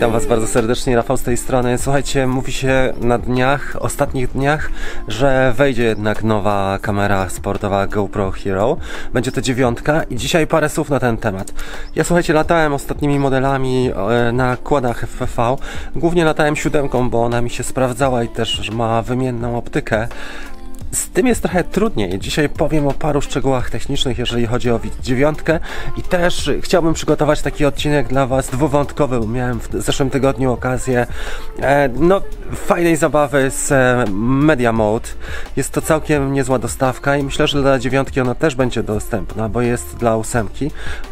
Witam Was bardzo serdecznie, Rafał z tej strony. Słuchajcie, mówi się na dniach, ostatnich dniach, że wejdzie jednak nowa kamera sportowa GoPro Hero. Będzie to 9 i dzisiaj parę słów na ten temat. Ja, słuchajcie, latałem ostatnimi modelami na kładach FPV. Głównie latałem 7, bo ona mi się sprawdzała i też ma wymienną optykę. Z tym jest trochę trudniej. Dzisiaj powiem o paru szczegółach technicznych, jeżeli chodzi o 9 i też chciałbym przygotować taki odcinek dla Was dwuwątkowy, bo miałem w zeszłym tygodniu okazję fajnej zabawy z Media Mode. Jest to całkiem niezła dostawka i myślę, że dla 9 ona też będzie dostępna, bo jest dla 8.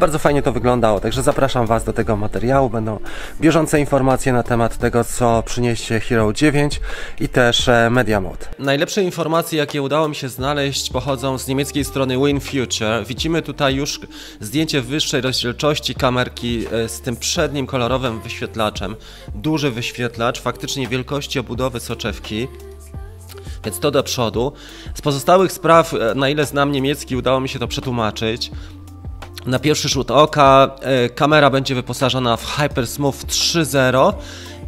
Bardzo fajnie to wyglądało, także zapraszam Was do tego materiału. Będą bieżące informacje na temat tego, co przyniesie Hero 9 i też Media Mode. Najlepsze informacje, jakie udało mi się znaleźć, pochodzą z niemieckiej strony WinFuture. Widzimy tutaj już zdjęcie wyższej rozdzielczości kamerki z tym przednim kolorowym wyświetlaczem. Duży wyświetlacz, faktycznie wielkości obudowy soczewki. Więc to do przodu. Z pozostałych spraw, na ile znam niemiecki, udało mi się to przetłumaczyć. Na pierwszy rzut oka kamera będzie wyposażona w HyperSmooth 3.0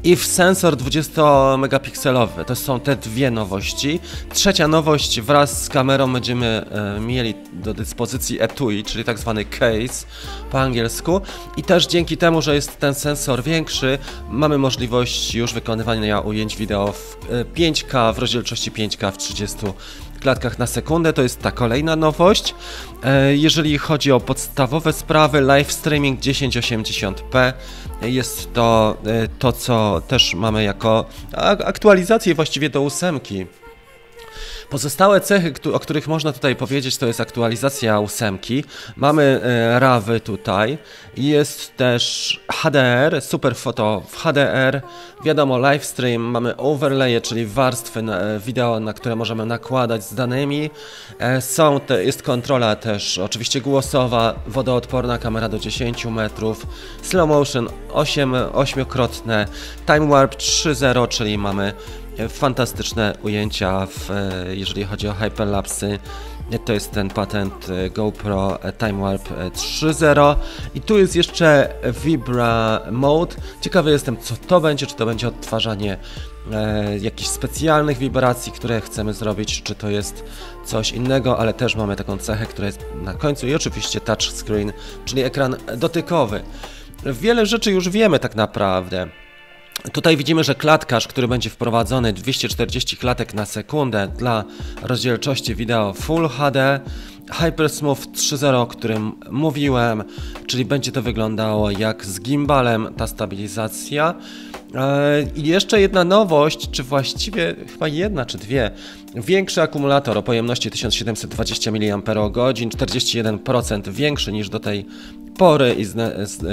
i w sensor 20-megapikselowy. To są te dwie nowości. Trzecia nowość, wraz z kamerą będziemy mieli do dyspozycji etui, czyli tak zwany case po angielsku. I też dzięki temu, że jest ten sensor większy, mamy możliwość już wykonywania ujęć wideo w 5K, w rozdzielczości 5K w 30 klatkach na sekundę. To jest ta kolejna nowość. Jeżeli chodzi o podstawowe sprawy, live streaming 1080p. Jest to to, co też mamy jako aktualizację właściwie do 8. Pozostałe cechy, o których można tutaj powiedzieć, to jest aktualizacja 8. Mamy RAWy tutaj. Jest też HDR, super foto w HDR. Wiadomo, live stream, mamy overlaye, czyli warstwy wideo, na które możemy nakładać z danymi. Jest kontrola też oczywiście głosowa, wodoodporna kamera do 10 metrów, slow motion 8-krotne, time warp 3.0, czyli mamy fantastyczne ujęcia, jeżeli chodzi o hyperlapsy. To jest ten patent GoPro Time Warp 3.0 i tu jest jeszcze Vibra Mode. Ciekawy jestem, co to będzie, czy to będzie odtwarzanie jakichś specjalnych wibracji, które chcemy zrobić, czy to jest coś innego, ale też mamy taką cechę, która jest na końcu i oczywiście touchscreen, czyli ekran dotykowy. Wiele rzeczy już wiemy tak naprawdę. Tutaj widzimy, że klatkarz, który będzie wprowadzony 240 klatek na sekundę dla rozdzielczości wideo Full HD, HyperSmooth 3.0, o którym mówiłem, czyli będzie to wyglądało jak z gimbalem, ta stabilizacja. I jeszcze jedna nowość, czy właściwie chyba jedna czy dwie. Większy akumulator o pojemności 1720 mAh, 41% większy niż do tej pory i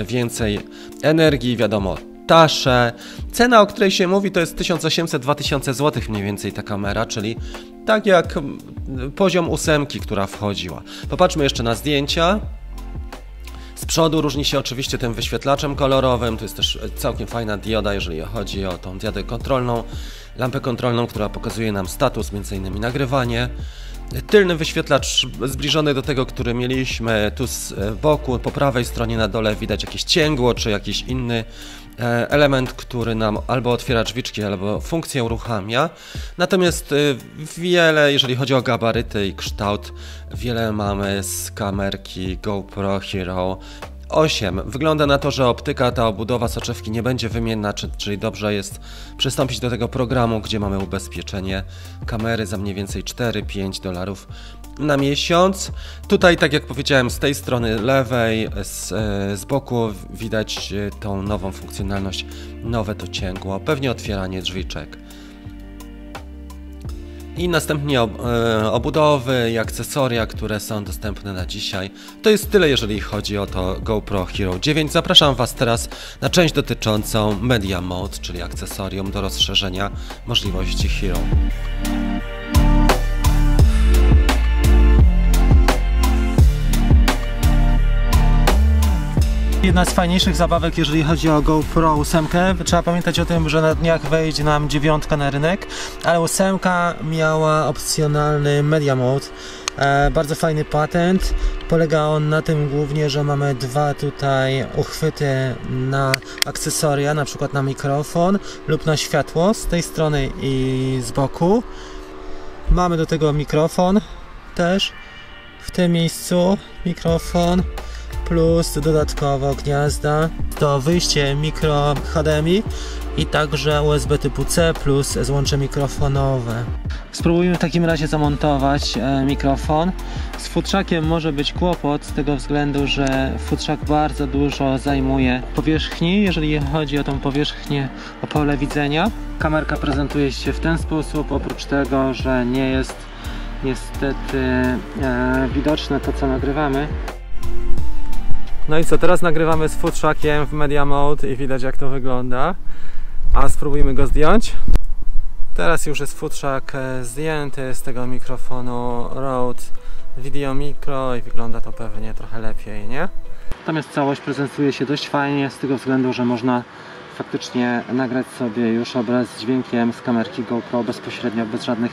więcej energii, wiadomo. Tasze. Cena, o której się mówi, to jest 1800-2000 zł mniej więcej ta kamera, czyli tak jak poziom 8, która wchodziła. Popatrzmy jeszcze na zdjęcia. Z przodu różni się oczywiście tym wyświetlaczem kolorowym, to jest też całkiem fajna dioda, jeżeli chodzi o tą diodę kontrolną, lampę kontrolną, która pokazuje nam status, m.in. nagrywanie. Tylny wyświetlacz zbliżony do tego, który mieliśmy tu z boku, po prawej stronie na dole widać jakieś cięgło, czy jakiś inny element, który nam albo otwiera drzwiczki, albo funkcję uruchamia. Natomiast wiele, jeżeli chodzi o gabaryty i kształt, wiele mamy z kamerki GoPro Hero 8. Wygląda na to, że optyka, ta obudowa soczewki nie będzie wymienna, czyli dobrze jest przystąpić do tego programu, gdzie mamy ubezpieczenie kamery za mniej więcej $4-5 na miesiąc. Tutaj, tak jak powiedziałem, z tej strony lewej, z boku widać tą nową funkcjonalność, nowe to cięgło, pewnie otwieranie drzwiczek. I następnie obudowy i akcesoria, które są dostępne na dzisiaj. To jest tyle, jeżeli chodzi o to GoPro Hero 9. Zapraszam Was teraz na część dotyczącą Media Mod, czyli akcesorium do rozszerzenia możliwości Hero. Jedna z fajniejszych zabawek, jeżeli chodzi o GoPro 8. Trzeba pamiętać o tym, że na dniach wejdzie nam 9 na rynek, ale 8 miała opcjonalny Media Mode. Bardzo fajny patent. Polega on na tym głównie, że mamy dwa tutaj uchwyty na akcesoria, na przykład na mikrofon lub na światło z tej strony i z boku. Mamy do tego mikrofon też w tym miejscu, mikrofon plus dodatkowo gniazda, to wyjście mikro HDMI i także USB typu C plus złącze mikrofonowe. Spróbujmy w takim razie zamontować mikrofon. Z futrzakiem może być kłopot z tego względu, że futrzak bardzo dużo zajmuje powierzchni, jeżeli chodzi o tą powierzchnię, o pole widzenia. Kamerka prezentuje się w ten sposób, oprócz tego, że nie jest niestety widoczne to, co nagrywamy. No i co, teraz nagrywamy z futrzakiem w Media Mode i widać, jak to wygląda. A spróbujmy go zdjąć. Teraz już jest futrzak zdjęty z tego mikrofonu Rode VideoMicro i wygląda to pewnie trochę lepiej, nie? Natomiast całość prezentuje się dość fajnie z tego względu, że można faktycznie nagrać sobie już obraz z dźwiękiem z kamerki GoPro bezpośrednio, bez żadnych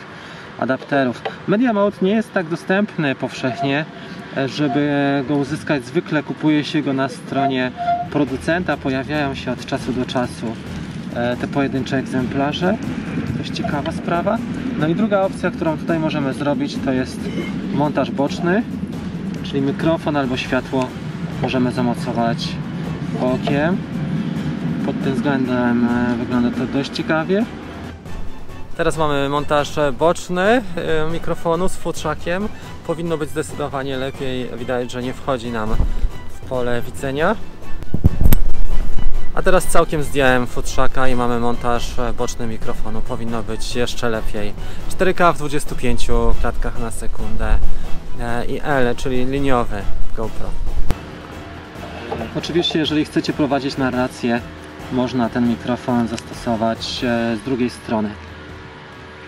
adapterów. Media Mode nie jest tak dostępny powszechnie. Żeby go uzyskać, zwykle kupuje się go na stronie producenta, pojawiają się od czasu do czasu te pojedyncze egzemplarze. Dość ciekawa sprawa. No i druga opcja, którą tutaj możemy zrobić, to jest montaż boczny, czyli mikrofon albo światło możemy zamocować bokiem. Pod tym względem wygląda to dość ciekawie. Teraz mamy montaż boczny mikrofonu z futrzakiem. Powinno być zdecydowanie lepiej. Widać, że nie wchodzi nam w pole widzenia. A teraz całkiem zdjąłem futrzaka i mamy montaż boczny mikrofonu. Powinno być jeszcze lepiej. 4K w 25 klatkach na sekundę i L, czyli liniowy GoPro. Oczywiście, jeżeli chcecie prowadzić narrację, można ten mikrofon zastosować z drugiej strony.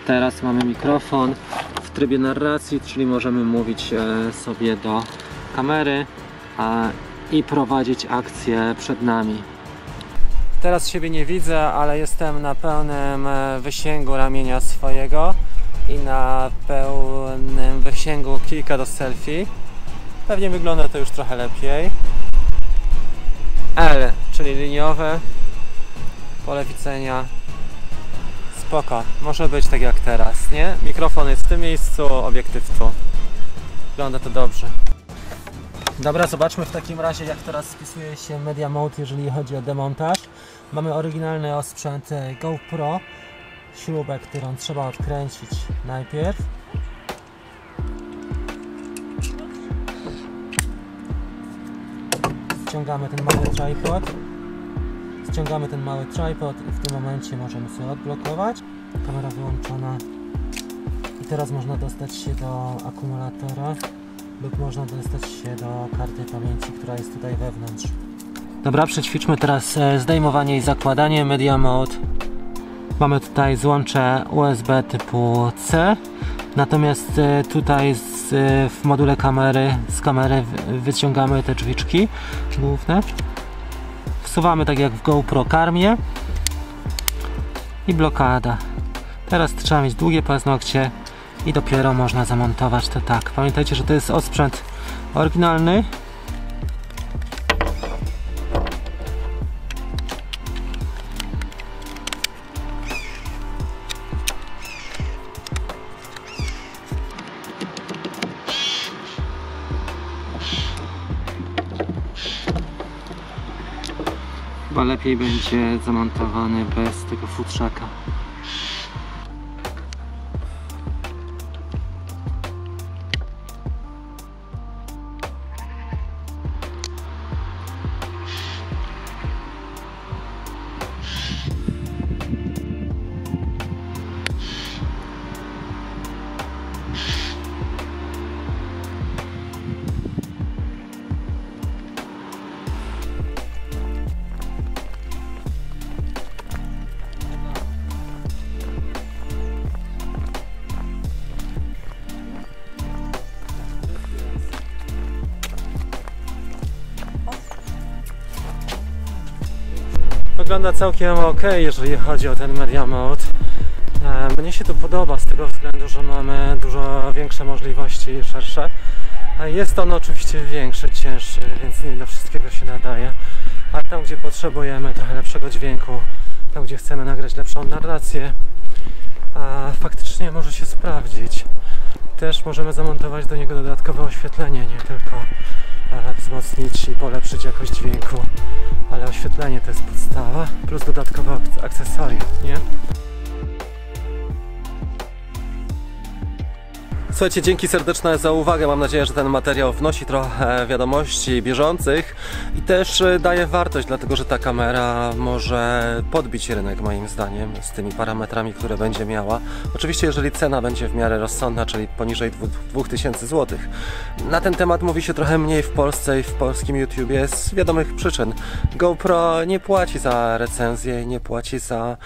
Teraz mamy mikrofon w trybie narracji, czyli możemy mówić sobie do kamery i prowadzić akcję przed nami. Teraz siebie nie widzę, ale jestem na pełnym wysięgu ramienia swojego i na pełnym wysięgu kijka do selfie. Pewnie wygląda to już trochę lepiej. L, czyli liniowe, pole widzenia. Spoko, może być tak jak teraz, nie? Mikrofon jest w tym miejscu, obiektyw tu. Wygląda to dobrze. Dobra, zobaczmy w takim razie, jak teraz spisuje się Media Mode, jeżeli chodzi o demontaż. Mamy oryginalny osprzęt GoPro, śrubę, którą trzeba odkręcić najpierw. Ściągamy ten mały tripod. Ściągamy ten mały tripod i w tym momencie możemy sobie odblokować. Kamera wyłączona. I teraz można dostać się do akumulatora lub można dostać się do karty pamięci, która jest tutaj wewnątrz. Dobra, przećwiczmy teraz zdejmowanie i zakładanie Media Mode. Mamy tutaj złącze USB typu C. Natomiast tutaj w module kamery, z kamery wyciągamy te drzwiczki główne. Wsuwamy tak jak w GoPro karmię i blokada. Teraz trzeba mieć długie paznokcie i dopiero można zamontować to tak. Pamiętajcie, że to jest osprzęt oryginalny. Chyba lepiej będzie zamontowany bez tego futrzaka. Wygląda całkiem ok, jeżeli chodzi o ten Media Mode. Mnie się to podoba z tego względu, że mamy dużo większe możliwości, szersze. Jest on oczywiście większy, cięższy, więc nie do wszystkiego się nadaje. Ale tam, gdzie potrzebujemy trochę lepszego dźwięku, tam, gdzie chcemy nagrać lepszą narrację, faktycznie może się sprawdzić. Też możemy zamontować do niego dodatkowe oświetlenie, nie tylko wzmocnić i polepszyć jakość dźwięku, ale oświetlenie to jest podstawa, plus dodatkowe akcesoria, nie? Słuchajcie, dzięki serdeczne za uwagę. Mam nadzieję, że ten materiał wnosi trochę wiadomości bieżących i też daje wartość, dlatego że ta kamera może podbić rynek moim zdaniem z tymi parametrami, które będzie miała. Oczywiście, jeżeli cena będzie w miarę rozsądna, czyli poniżej 2000 zł. Na ten temat mówi się trochę mniej w Polsce i w polskim YouTubie z wiadomych przyczyn. GoPro nie płaci za recenzje, nie płaci za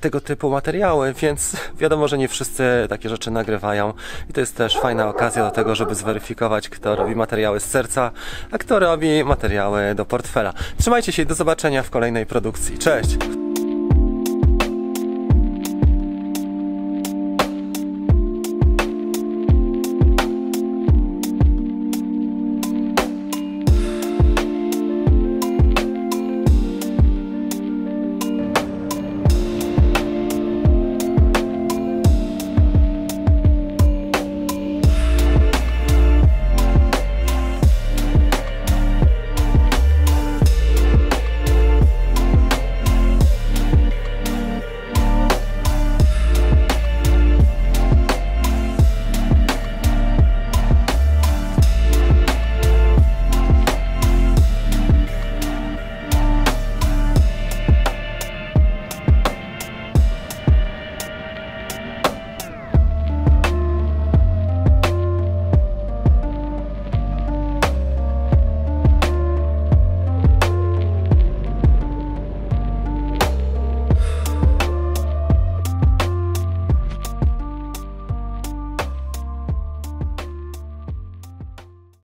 tego typu materiały, więc wiadomo, że nie wszyscy takie rzeczy nagrywają. I to jest też fajna okazja do tego, żeby zweryfikować, kto robi materiały z serca, a kto robi materiały do portfela. Trzymajcie się i do zobaczenia w kolejnej produkcji. Cześć!